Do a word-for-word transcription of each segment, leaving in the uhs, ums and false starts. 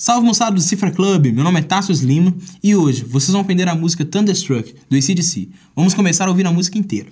Salve moçada do Cifra Club, meu nome é Tarsius Lima e hoje vocês vão aprender a música Thunderstruck do A C D C. Vamos começar a ouvir a música inteira.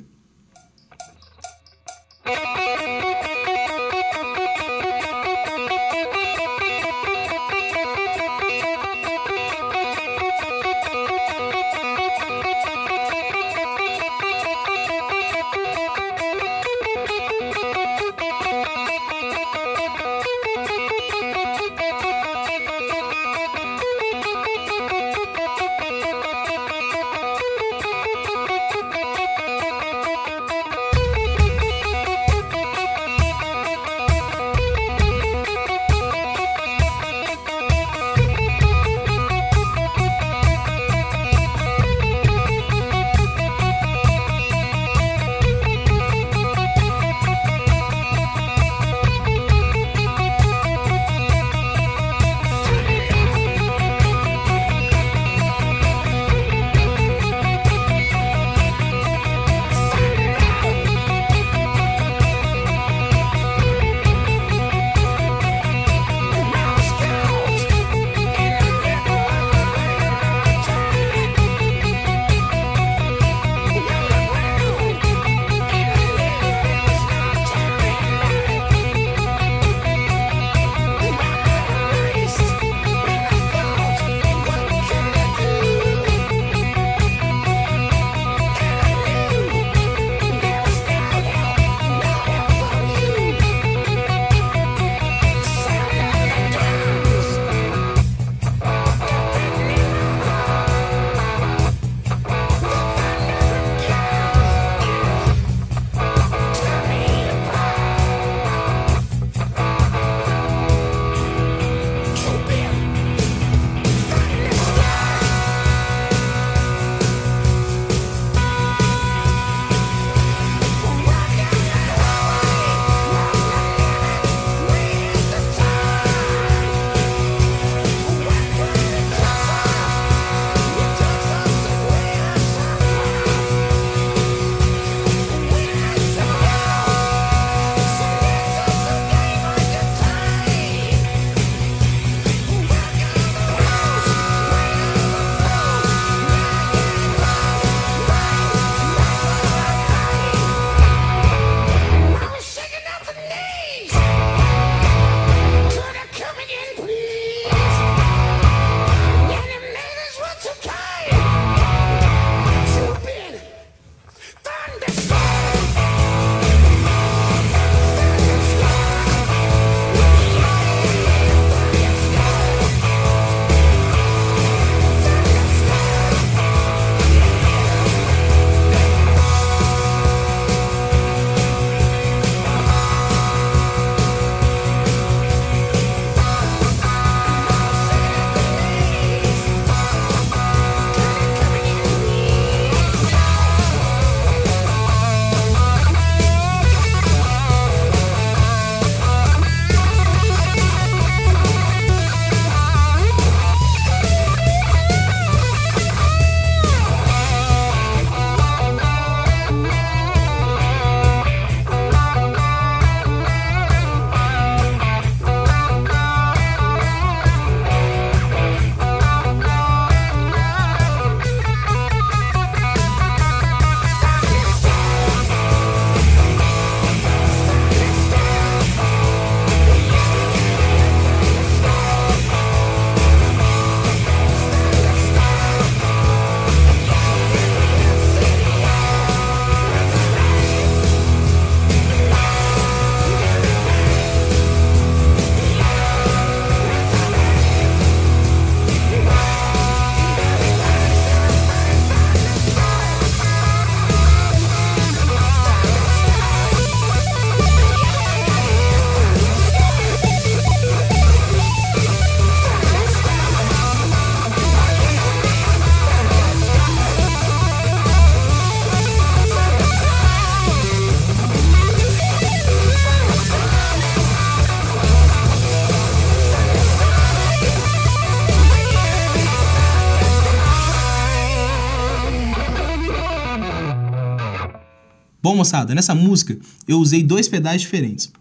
Bom, moçada, nessa música eu usei dois pedais diferentes.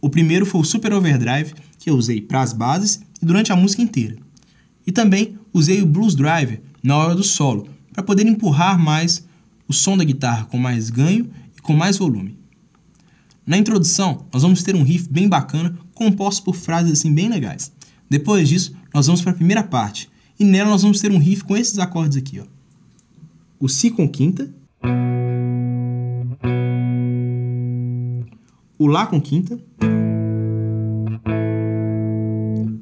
O primeiro foi o Super Overdrive, que eu usei para as bases e durante a música inteira. E também usei o Blues Driver na hora do solo, para poder empurrar mais o som da guitarra com mais ganho e com mais volume. Na introdução, nós vamos ter um riff bem bacana, composto por frases assim bem legais. Depois disso, nós vamos para a primeira parte, e nela nós vamos ter um riff com esses acordes aqui, ó. O Si com quinta, o Lá com quinta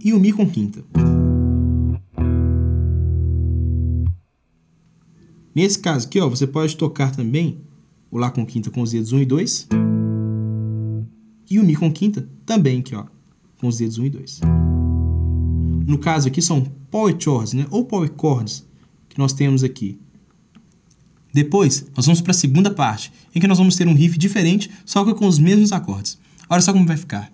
e o Mi com quinta. Nesse caso aqui, ó, você pode tocar também o Lá com quinta com os dedos um e dois e o Mi com quinta também aqui, ó, com os dedos um e dois. No caso aqui são power chords, né, ou power chords que nós temos aqui. Depois, nós vamos para a segunda parte, em que nós vamos ter um riff diferente, só que com os mesmos acordes. Olha só como vai ficar.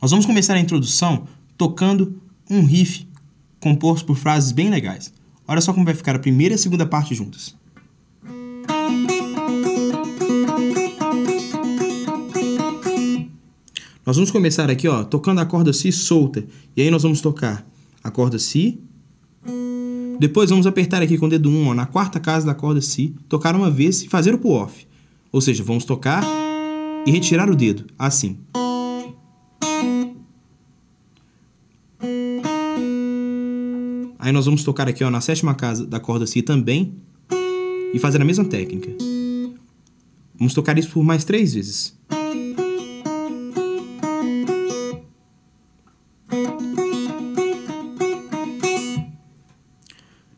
Nós vamos começar a introdução tocando um riff composto por frases bem legais. Olha só como vai ficar a primeira e a segunda parte juntas. Nós vamos começar aqui, ó, tocando a corda Si solta. E aí nós vamos tocar a corda Si. Depois vamos apertar aqui com o dedo um, ó, na quarta casa da corda Si, tocar uma vez e fazer o pull-off. Ou seja, vamos tocar e retirar o dedo, assim. Aí nós vamos tocar aqui, ó, na sétima casa da corda Si também e fazer a mesma técnica. Vamos tocar isso por mais três vezes.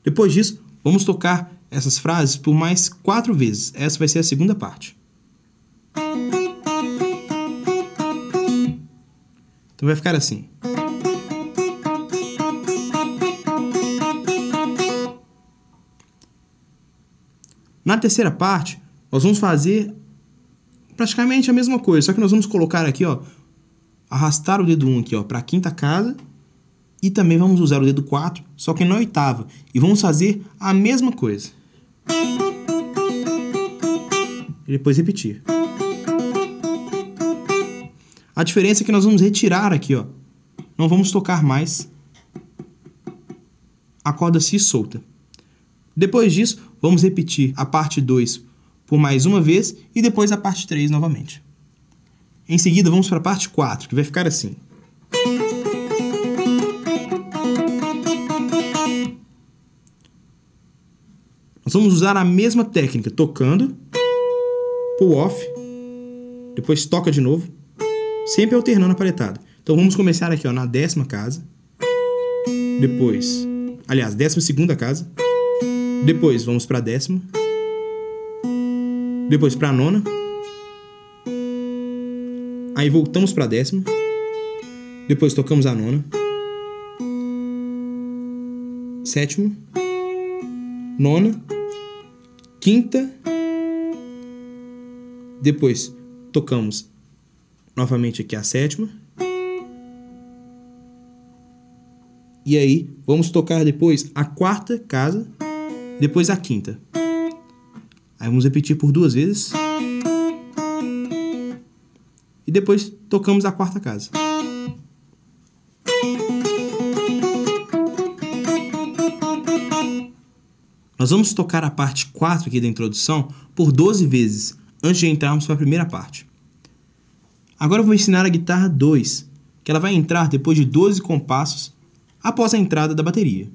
Depois disso, vamos tocar essas frases por mais quatro vezes. Essa vai ser a segunda parte. Então vai ficar assim. Na terceira parte, nós vamos fazer praticamente a mesma coisa, só que nós vamos colocar aqui, ó, arrastar o dedo um aqui, ó, para a quinta casa, e também vamos usar o dedo quatro, só que na oitava, e vamos fazer a mesma coisa. E depois repetir. A diferença é que nós vamos retirar aqui, ó. Não vamos tocar mais. A corda si solta. Depois disso, vamos repetir a parte dois por mais uma vez e depois a parte três novamente. Em seguida, vamos para a parte quatro, que vai ficar assim. Nós vamos usar a mesma técnica, tocando, pull off, depois toca de novo, sempre alternando a paletada. Então vamos começar aqui, ó, na décima casa, depois, aliás, décima segunda casa, depois vamos para a décima, depois para a nona, aí voltamos para a décima, depois tocamos a nona, sétima, nona, quinta, depois tocamos novamente aqui a sétima. E aí vamos tocar depois a quarta casa, depois a quinta. Aí vamos repetir por duas vezes. E depois tocamos a quarta casa. Nós vamos tocar a parte quatro aqui da introdução por doze vezes, antes de entrarmos para a primeira parte. Agora eu vou ensinar a guitarra dois, que ela vai entrar depois de doze compassos após a entrada da bateria.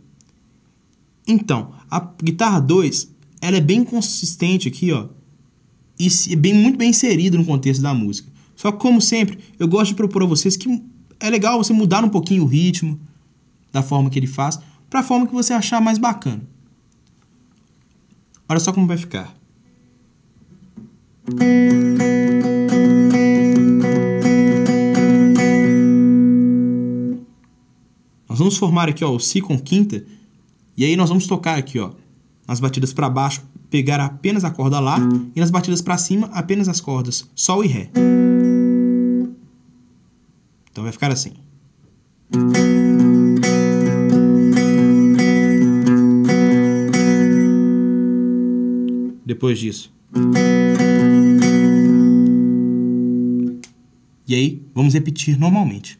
Então, a guitarra dois, ela é bem consistente aqui, ó, e é bem, muito bem inserida no contexto da música. Só que, como sempre, eu gosto de propor a vocês que é legal você mudar um pouquinho o ritmo da forma que ele faz para a forma que você achar mais bacana. Olha só como vai ficar. Nós vamos formar aqui, ó, o si com quinta, e aí nós vamos tocar aqui, ó, nas batidas para baixo, pegar apenas a corda lá, e nas batidas para cima, apenas as cordas sol e ré. Então vai ficar assim. Depois disso. E aí, vamos repetir normalmente.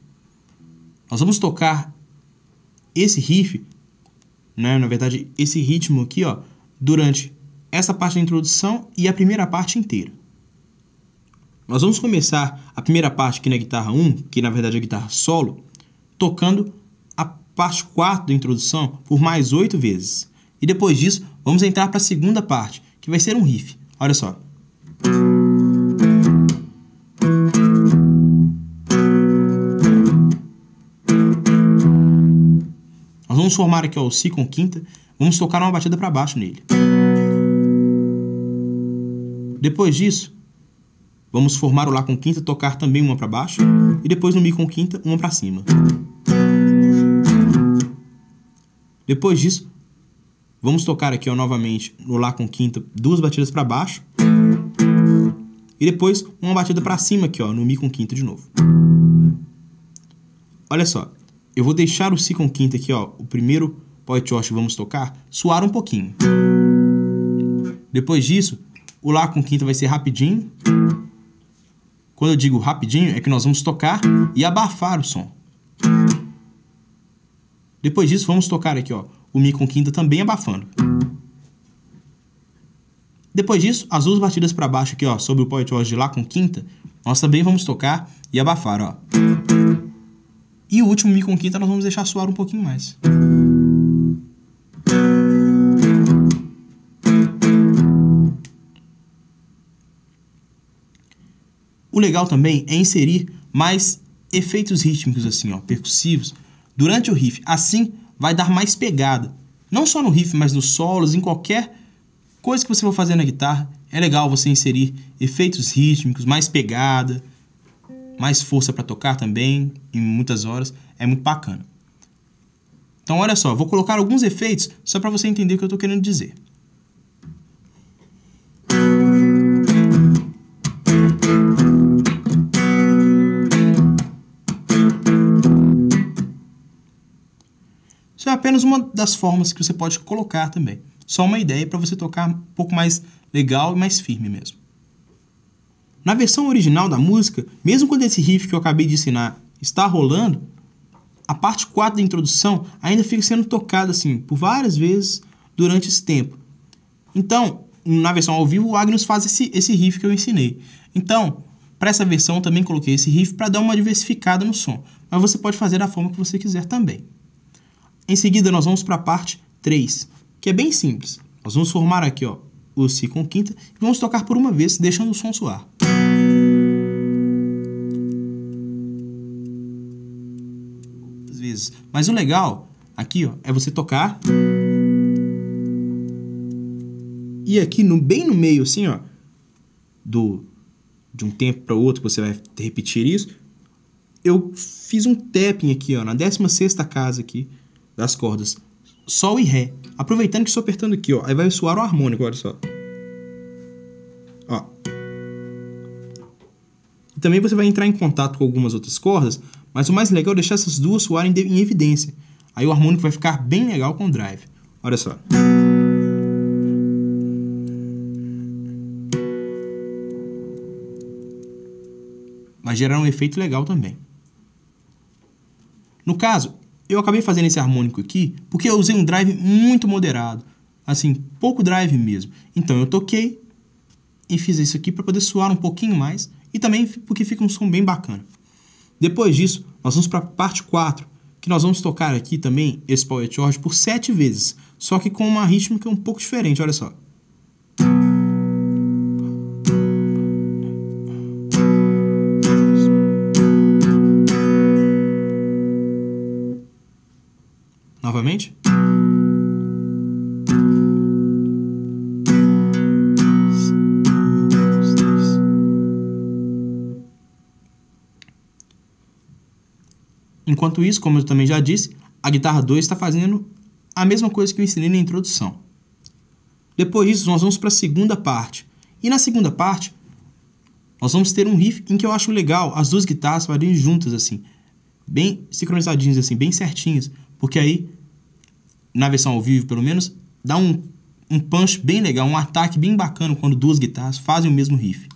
Nós vamos tocar esse riff, né, na verdade, esse ritmo aqui, ó, durante essa parte da introdução e a primeira parte inteira. Nós vamos começar a primeira parte aqui na guitarra um, que na verdade é a guitarra solo, tocando a parte quatro da introdução por mais oito vezes. E depois disso, vamos entrar para a segunda parte, que vai ser um riff. Olha só. Vamos formar aqui, ó, o si com quinta, vamos tocar uma batida para baixo nele. Depois disso, vamos formar o lá com quinta, tocar também uma para baixo, e depois no mi com quinta, uma para cima. Depois disso, vamos tocar aqui, ó, novamente no lá com quinta, duas batidas para baixo, e depois uma batida para cima aqui, ó, no mi com quinta de novo. Olha só. Eu vou deixar o si com quinta aqui, ó, o primeiro poiote que vamos tocar, suar um pouquinho. Depois disso, o lá com quinta vai ser rapidinho. Quando eu digo rapidinho, é que nós vamos tocar e abafar o som. Depois disso, vamos tocar aqui, ó, o mi com quinta também abafando. Depois disso, as duas batidas para baixo aqui, ó, sobre o poiote de lá com quinta, nós também vamos tocar e abafar, ó. E o último mi com quinta nós vamos deixar soar um pouquinho mais. O legal também é inserir mais efeitos rítmicos assim, ó, percussivos, durante o riff. Assim vai dar mais pegada. Não só no riff, mas nos solos, em qualquer coisa que você for fazer na guitarra. É legal você inserir efeitos rítmicos, mais pegada, mais força para tocar também, em muitas horas, é muito bacana. Então olha só, eu vou colocar alguns efeitos só para você entender o que eu estou querendo dizer. Isso é apenas uma das formas que você pode colocar também. Só uma ideia para você tocar um pouco mais legal e mais firme mesmo. Na versão original da música, mesmo quando esse riff que eu acabei de ensinar está rolando, a parte quatro da introdução ainda fica sendo tocada assim por várias vezes durante esse tempo. Então, na versão ao vivo, o Angus faz esse, esse riff que eu ensinei. Então, para essa versão eu também coloquei esse riff para dar uma diversificada no som, mas você pode fazer da forma que você quiser também. Em seguida, nós vamos para a parte três, que é bem simples. Nós vamos formar aqui ó, o Si com quinta e vamos tocar por uma vez, deixando o som soar. Às vezes. Mas o legal aqui ó, é você tocar e aqui no, bem no meio assim ó, do... de um tempo para o outro, você vai repetir isso. Eu fiz um tapping aqui, ó, na décima sexta casa aqui das cordas. Sol e Ré. Aproveitando que estou apertando aqui, ó, aí vai soar o harmônico, olha só. Ó. E também você vai entrar em contato com algumas outras cordas, mas o mais legal é deixar essas duas soarem em evidência. Aí o harmônico vai ficar bem legal com o drive. Olha só. Vai gerar um efeito legal também. No caso, eu acabei fazendo esse harmônico aqui porque eu usei um drive muito moderado, assim, pouco drive mesmo. Então eu toquei e fiz isso aqui para poder soar um pouquinho mais e também porque fica um som bem bacana. Depois disso, nós vamos para a parte quatro, que nós vamos tocar aqui também esse power chord por sete vezes, só que com uma rítmica um pouco diferente, olha só. Novamente. Enquanto isso, como eu também já disse, a guitarra dois está fazendo a mesma coisa que eu ensinei na introdução. Depois disso, nós vamos para a segunda parte. E na segunda parte, nós vamos ter um riff em que eu acho legal as duas guitarras fazerem juntas assim, bem sincronizadinhas assim, bem certinhas. Porque aí, na versão ao vivo pelo menos, dá um, um punch bem legal, um ataque bem bacana quando duas guitarras fazem o mesmo riff.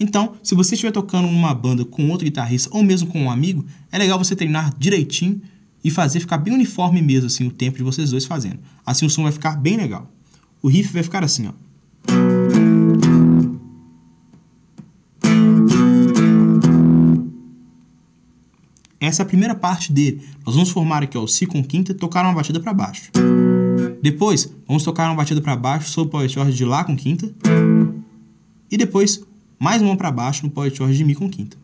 Então, se você estiver tocando numa banda com outro guitarrista ou mesmo com um amigo, é legal você treinar direitinho e fazer ficar bem uniforme mesmo assim, o tempo de vocês dois fazendo. Assim o som vai ficar bem legal. O riff vai ficar assim, ó. Essa é a primeira parte dele. Nós vamos formar aqui ó, o Si com quinta e tocar uma batida para baixo. Depois, vamos tocar uma batida para baixo sobre o power chord de Lá com quinta. E depois, mais uma para baixo no power chord de Mi com quinta.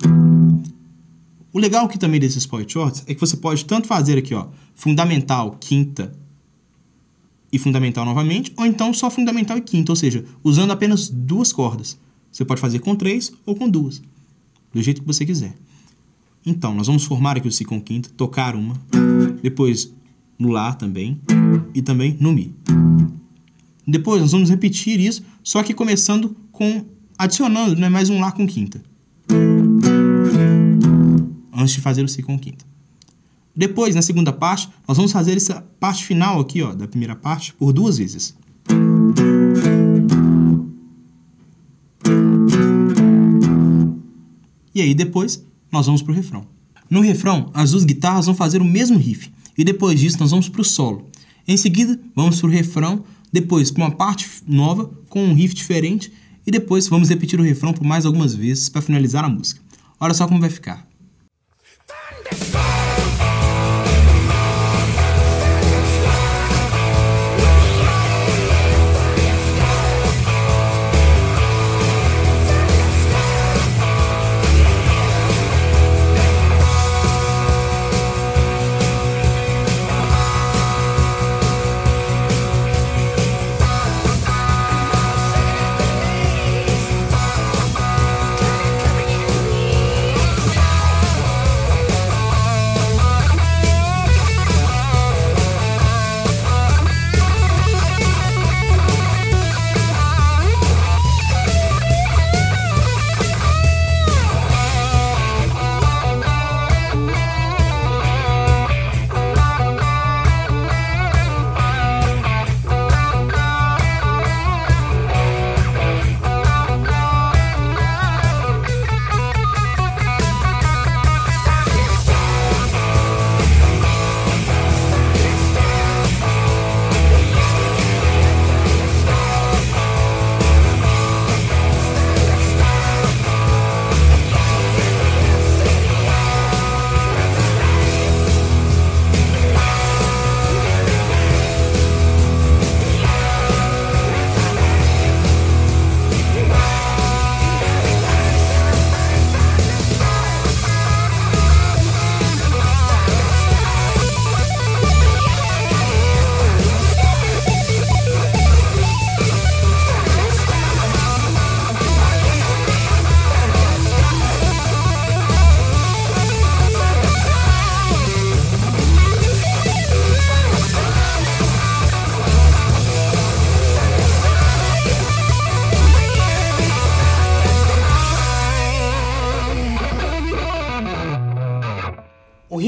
O legal aqui também desses power chords é que você pode tanto fazer aqui ó, fundamental, quinta e fundamental novamente, ou então só fundamental e quinta, ou seja, usando apenas duas cordas. Você pode fazer com três ou com duas, do jeito que você quiser. Então, nós vamos formar aqui o Si com quinta, tocar uma, depois no Lá também, e também no Mi. Depois nós vamos repetir isso, só que começando com, adicionando né, mais um Lá com quinta, antes de fazer o Si com quinta. Depois, na segunda parte, nós vamos fazer essa parte final aqui, ó, da primeira parte, por duas vezes. E aí depois, nós vamos para o refrão. No refrão, as duas guitarras vão fazer o mesmo riff, e depois disso nós vamos para o solo. Em seguida, vamos para o refrão, depois para uma parte nova, com um riff diferente, e depois vamos repetir o refrão por mais algumas vezes para finalizar a música. Olha só como vai ficar.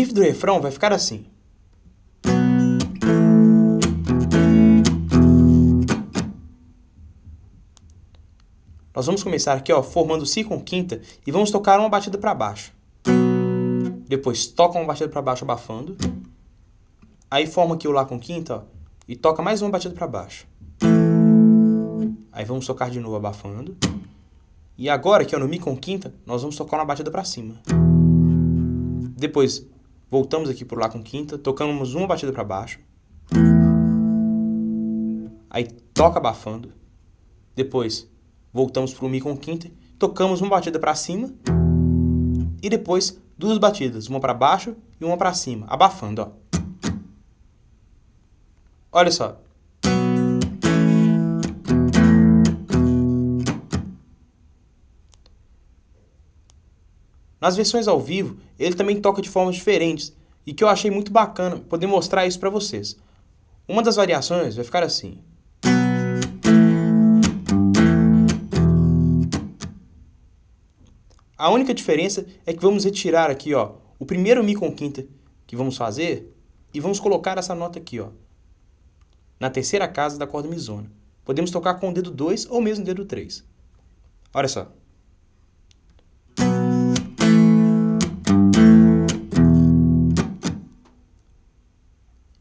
riff do refrão vai ficar assim. Nós vamos começar aqui, ó, formando si com quinta e vamos tocar uma batida para baixo. Depois toca uma batida para baixo abafando. Aí forma aqui o lá com quinta, ó, e toca mais uma batida para baixo. Aí vamos tocar de novo abafando. E agora aqui, ó, no mi com quinta, nós vamos tocar uma batida para cima. Depois voltamos aqui pro lá com quinta, tocamos uma batida para baixo. Aí toca abafando. Depois voltamos para o mi com quinta, tocamos uma batida para cima e depois duas batidas, uma para baixo e uma para cima, abafando, ó. Olha só. Nas versões ao vivo, ele também toca de formas diferentes e que eu achei muito bacana poder mostrar isso para vocês. Uma das variações vai ficar assim. A única diferença é que vamos retirar aqui, ó, o primeiro mi com quinta que vamos fazer e vamos colocar essa nota aqui, ó, na terceira casa da corda mizona. Podemos tocar com o dedo dois ou mesmo o dedo três. Olha só.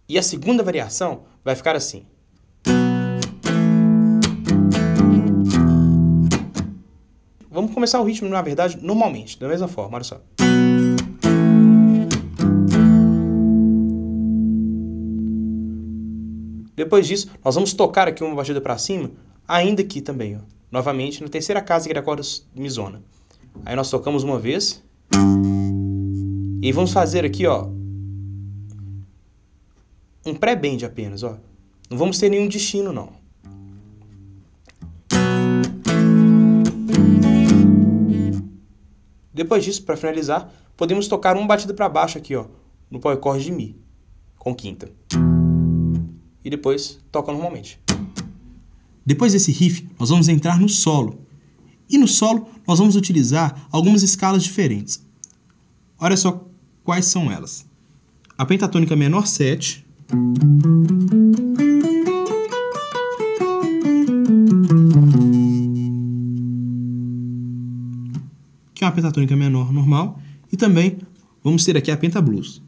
E a segunda variação vai ficar assim. Vamos começar o ritmo, na verdade, normalmente, da mesma forma, olha só. Depois disso, nós vamos tocar aqui uma batida para cima, ainda aqui também, ó. Novamente, na terceira casa aqui da corda mizona. Aí nós tocamos uma vez. E vamos fazer aqui, ó, um pré-bend apenas, ó. Não vamos ter nenhum destino, não. Depois disso, para finalizar, podemos tocar uma batida para baixo aqui, ó, no power chord de mi, com quinta. E depois toca normalmente. Depois desse riff, nós vamos entrar no solo. E no solo, nós vamos utilizar algumas escalas diferentes. Olha só quais são elas. A pentatônica menor sete. Que é uma pentatônica menor normal, e também vamos ter aqui a penta blues.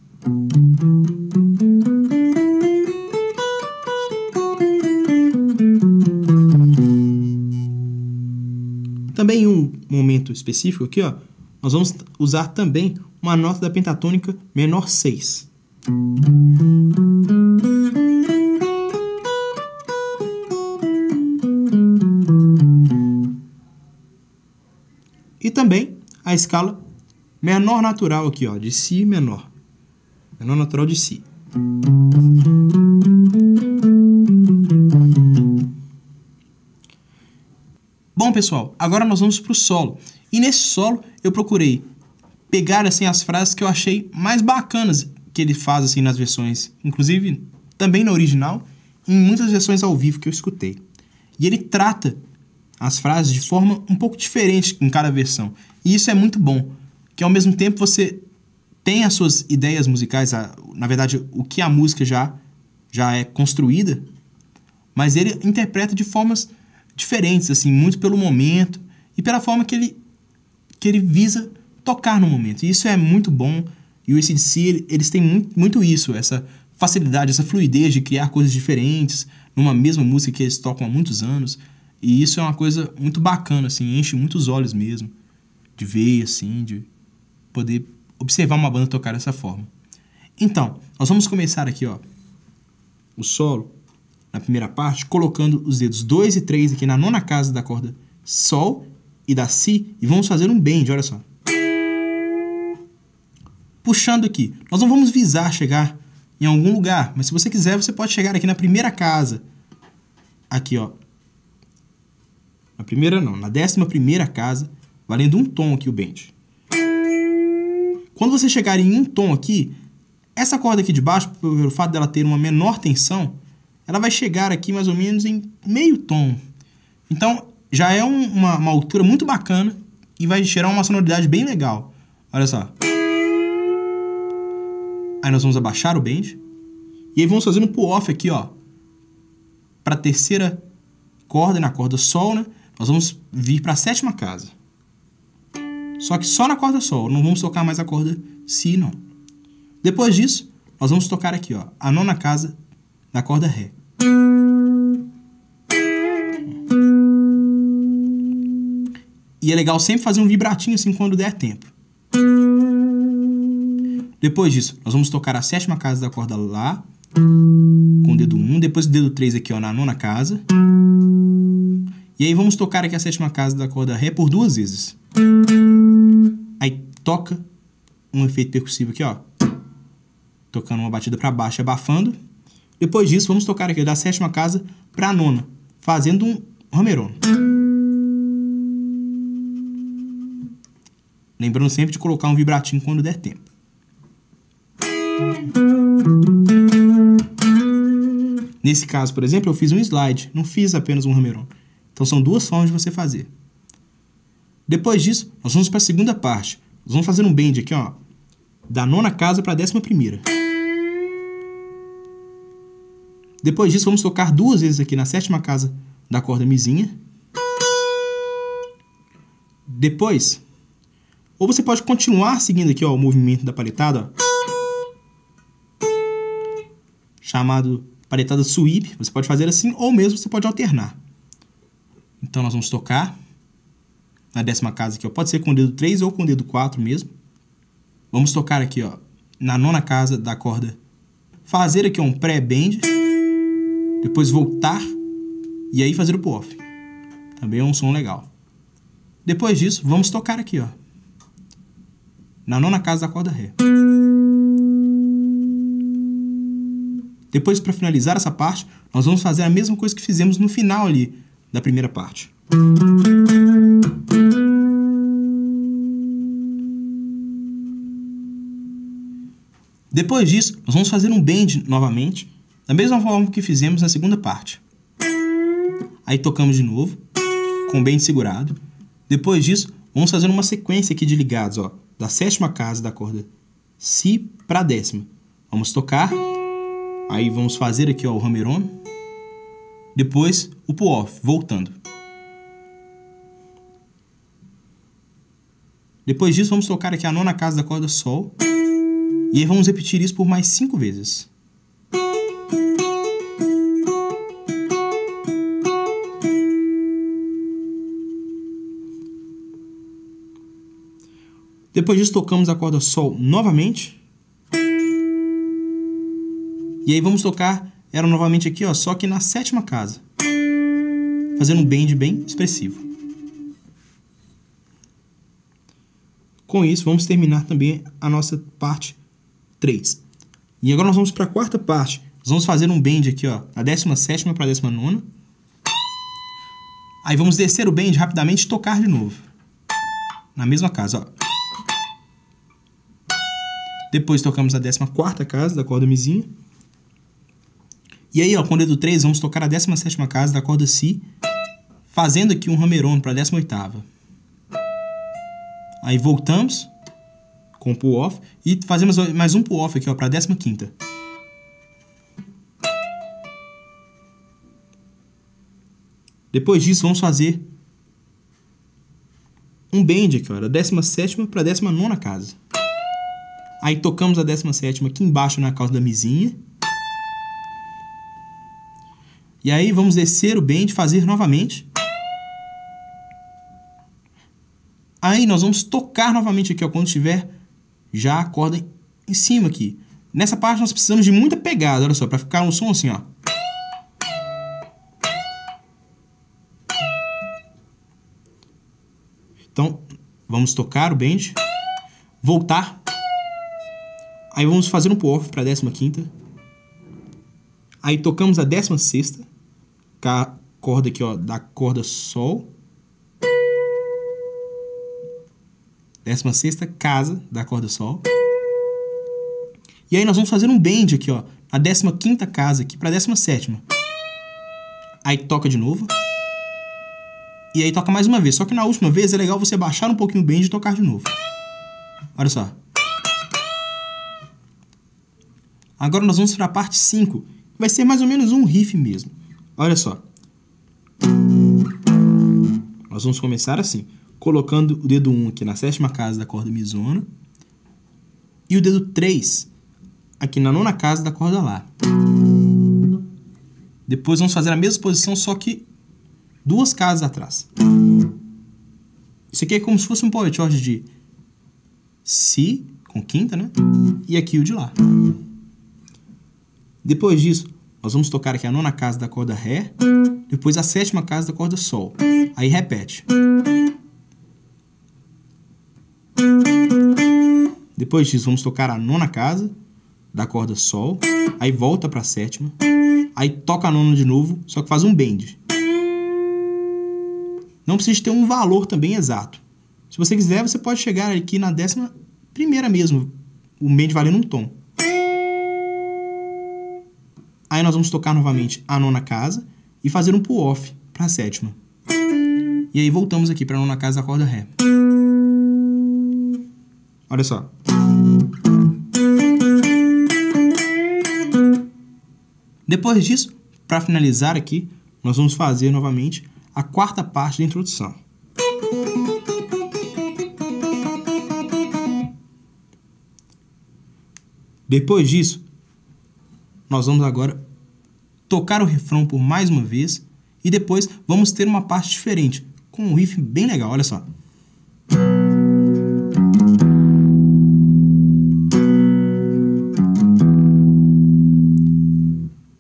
Também em um momento específico aqui, ó, nós vamos usar também uma nota da pentatônica menor seis. E também a escala menor natural aqui, ó, de si menor. Menor natural de si. Bom, pessoal, agora nós vamos para o solo. E nesse solo eu procurei pegar assim as frases que eu achei mais bacanas que ele faz assim nas versões, inclusive também na original, em muitas versões ao vivo que eu escutei. E ele trata as frases de forma um pouco diferente em cada versão. E isso é muito bom, que ao mesmo tempo você tem as suas ideias musicais, a, na verdade, o que a música já, já é construída, mas ele interpreta de formas diferentes, assim, muito pelo momento e pela forma que ele, que ele visa tocar no momento. E isso é muito bom. E o A C D C, eles têm muito, muito isso, essa facilidade, essa fluidez de criar coisas diferentes numa mesma música que eles tocam há muitos anos. E isso é uma coisa muito bacana, assim, enche muitos olhos mesmo, de ver, assim, de poder observar uma banda tocar dessa forma. Então, nós vamos começar aqui, ó, o solo, na primeira parte, colocando os dedos dois e três aqui na nona casa da corda sol e da si, e vamos fazer um bend, olha só. Puxando aqui, nós não vamos visar chegar em algum lugar, mas se você quiser, você pode chegar aqui na primeira casa, aqui, ó. Na primeira não, na décima primeira casa, valendo um tom aqui o bend. Quando você chegar em um tom aqui, essa corda aqui de baixo, pelo fato dela ter uma menor tensão, ela vai chegar aqui mais ou menos em meio tom. Então, já é um, uma, uma altura muito bacana e vai gerar uma sonoridade bem legal. Olha só. Aí nós vamos abaixar o bend. E aí vamos fazer um pull-off aqui, ó. Para a terceira corda, na corda sol, né? Nós vamos vir para a sétima casa. Só que só na corda sol. Não vamos tocar mais a corda si, não. Depois disso, nós vamos tocar aqui, ó. A nona casa na corda ré. E é legal sempre fazer um vibratinho assim quando der tempo. Depois disso, nós vamos tocar a sétima casa da corda lá, com o dedo um, depois o dedo três aqui, ó, na nona casa. E aí vamos tocar aqui a sétima casa da corda ré por duas vezes. Aí toca um efeito percussivo aqui, ó. Tocando uma batida para baixo, abafando. Depois disso, vamos tocar aqui da sétima casa para a nona, fazendo um hammer-on. Lembrando sempre de colocar um vibratinho quando der tempo. Nesse caso, por exemplo, eu fiz um slide, não fiz apenas um hammer-on. Então são duas formas de você fazer. Depois disso, nós vamos para a segunda parte. Nós vamos fazer um bend aqui, ó, da nona casa para a décima primeira. Depois disso, vamos tocar duas vezes aqui na sétima casa da corda mizinha. Depois, ou você pode continuar seguindo aqui, ó, o movimento da paletada, ó, chamado paletada sweep. Você pode fazer assim, ou mesmo você pode alternar. Então nós vamos tocar na décima casa aqui, ó. Pode ser com o dedo três ou com o dedo quatro mesmo. Vamos tocar aqui, ó, na nona casa da corda. Fazer aqui, ó, um pré-bend. Depois voltar. E aí fazer o pull-off. Também é um som legal. Depois disso, vamos tocar aqui, ó, na nona casa da corda ré. Depois, para finalizar essa parte, nós vamos fazer a mesma coisa que fizemos no final ali da primeira parte. Depois disso, nós vamos fazer um bend novamente, da mesma forma que fizemos na segunda parte. Aí tocamos de novo, com o bend segurado. Depois disso, vamos fazer uma sequência aqui de ligados, ó, da sétima casa da corda si para a décima. Vamos tocar. Aí vamos fazer aqui, ó, o hammer-on. Depois o pull-off, voltando. Depois disso, vamos tocar aqui a nona casa da corda sol. E aí vamos repetir isso por mais cinco vezes. Depois disso, tocamos a corda sol novamente. E aí vamos tocar ela novamente aqui, ó, só que na sétima casa. Fazendo um bend bem expressivo. Com isso, vamos terminar também a nossa parte três. E agora nós vamos para a quarta parte. Nós vamos fazer um bend aqui, ó, da décima sétima para a décima nona. Aí vamos descer o bend rapidamente e tocar de novo. Na mesma casa, ó. Depois tocamos a décima quarta casa da corda mizinha. E aí, ó, com o dedo três, vamos tocar a décima sétima casa da corda si, fazendo aqui um hammer-on para a décima oitava. Aí voltamos com o pull-off e fazemos mais um pull-off aqui, ó, para a décima quinta. Depois disso, vamos fazer um bend aqui, ó, da décima sétima para a décima nona casa. Aí tocamos a décima sétima aqui embaixo na cauda da mizinha. E aí vamos descer o bend, fazer novamente. Aí nós vamos tocar novamente aqui, ó, quando tiver já a corda em cima aqui. Nessa parte nós precisamos de muita pegada, olha só, para ficar um som assim, ó. Então, vamos tocar o bend, voltar. Aí vamos fazer um pull-off para a décima quinta. Aí tocamos a décima sexta. A corda aqui, ó, da corda sol, décima sexta casa da corda sol. E aí nós vamos fazer um bend aqui, ó, a décima quinta casa aqui para a décima sétima. Aí toca de novo. E aí toca mais uma vez, só que na última vez é legal você baixar um pouquinho o bend e tocar de novo. Olha só. Agora nós vamos para a parte cinco, que vai ser mais ou menos um riff mesmo. Olha só. Nós vamos começar assim, colocando o dedo um aqui na sétima casa da corda mi zona e o dedo três aqui na nona casa da corda lá. Depois vamos fazer a mesma posição, só que duas casas atrás. Isso aqui é como se fosse um power chord de Si, com quinta, né? E aqui o de Lá. Depois disso, nós vamos tocar aqui a nona casa da corda Ré, depois a sétima casa da corda Sol. Aí repete. Depois disso, vamos tocar a nona casa da corda Sol, aí volta para a sétima, aí toca a nona de novo, só que faz um bend. Não precisa ter um valor também exato. Se você quiser, você pode chegar aqui na décima primeira mesmo, o bend valendo um tom. Aí nós vamos tocar novamente a nona casa e fazer um pull-off para a sétima. E aí voltamos aqui para a nona casa da corda Ré. Olha só. Depois disso, para finalizar aqui, nós vamos fazer novamente a quarta parte da introdução. Depois disso, nós vamos agora tocar o refrão por mais uma vez e depois vamos ter uma parte diferente, com um riff bem legal, olha só.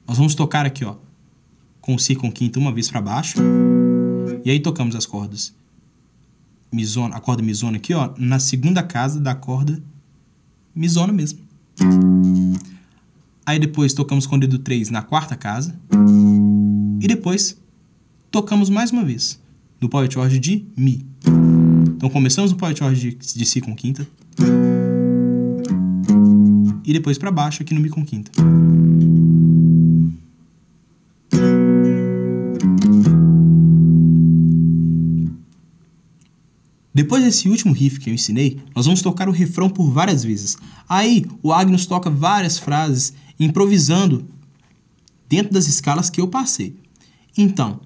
Nós vamos tocar aqui, ó, com o Si com quinta uma vez para baixo. E aí tocamos as cordas mi zona, a corda mi zona aqui, ó, na segunda casa da corda mi zona mesmo. Aí depois tocamos com o dedo três na quarta casa. E depois tocamos mais uma vez no power chord de Mi. Então começamos no power chord de, de Si com quinta. E depois para baixo aqui no Mi com quinta. Depois desse último riff que eu ensinei, nós vamos tocar o refrão por várias vezes. Aí o Angus toca várias frases improvisando dentro das escalas que eu passei. Então,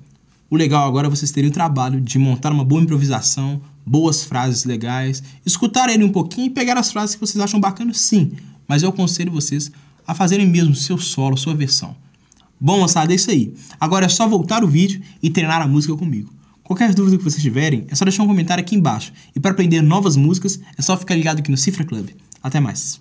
o legal agora é vocês terem o trabalho de montar uma boa improvisação, boas frases legais, escutar ele um pouquinho e pegar as frases que vocês acham bacanas, sim. Mas eu aconselho vocês a fazerem mesmo seu solo, sua versão. Bom, moçada, é isso aí. Agora é só voltar o vídeo e treinar a música comigo. Qualquer dúvida que vocês tiverem, é só deixar um comentário aqui embaixo. E para aprender novas músicas, é só ficar ligado aqui no Cifra Club. Até mais!